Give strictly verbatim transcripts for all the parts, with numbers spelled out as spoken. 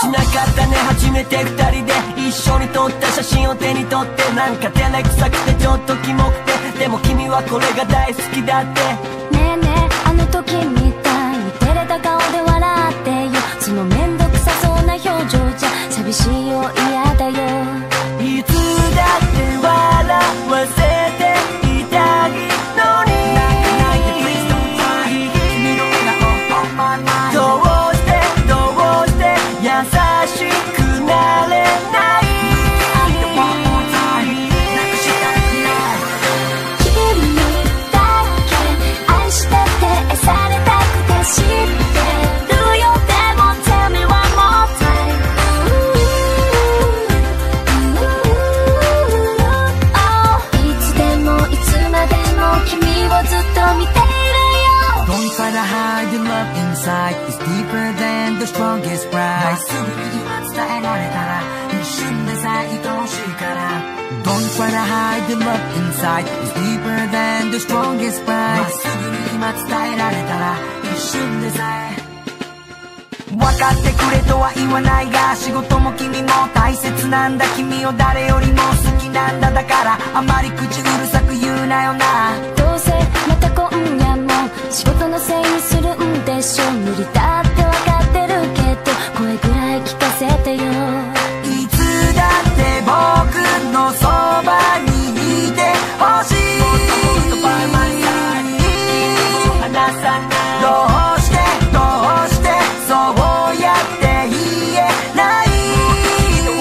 ちなかったね。初めて二人で一緒に撮った写真を手に取って、なんか照れくさくてちょっとキモくて、でも君はこれが大好きだって。ねえねえあの時みたいに照れた顔で笑ってよ、そのめんどくさそうな表情じゃ寂しいよ嫌だよ。いつだって笑わせていたいのに、It's deeper than the strongest pride. 真っ直ぐに今伝えられたら一瞬でさ愛おしいから。 Don't try to hide the love inside. It's deeper than the strongest pride. 真っ直ぐに今伝えられたら一瞬でさえ分かってくれとは言わないが、仕事も君も大切なんだ。君を誰よりも好きなんだ。だからあまり口うるさく言うなよな。どうせまた今夜も仕事のせいにするんでしょ。無理だって分かってるけど声ぐらい聞かせてよ。いつだって僕のそばにいてほしい。どうしてどうしてそうやって言えない。君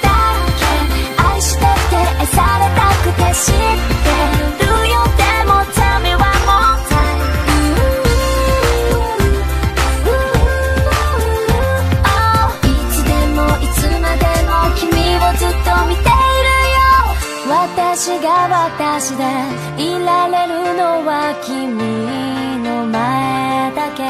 だけ愛してて愛されたくて知ってる。私が私でいられるのは君の前だけ。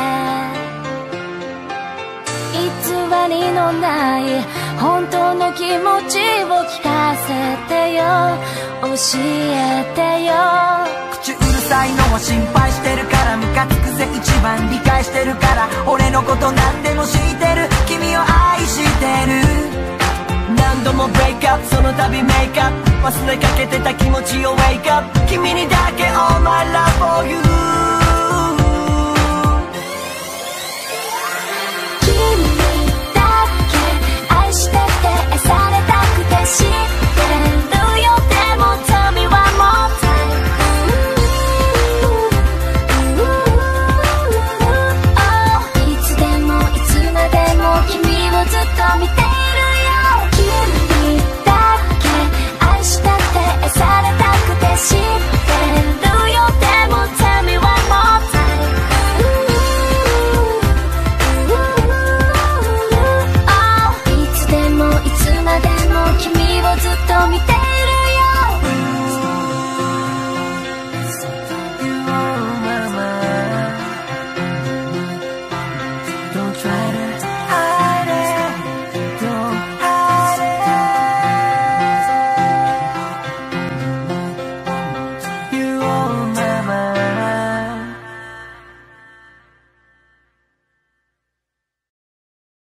偽りのない本当の気持ちを聞かせてよ、教えてよ。口うるさいのは心配してるから、ムカつくぜ一番理解してるから。俺のことなんでも知ってる、君を愛してる。何度もブレイクアップ、その度メイクアップ、忘れかけてた気持ちをウェイクアップ、君にだけ Oh my love for you。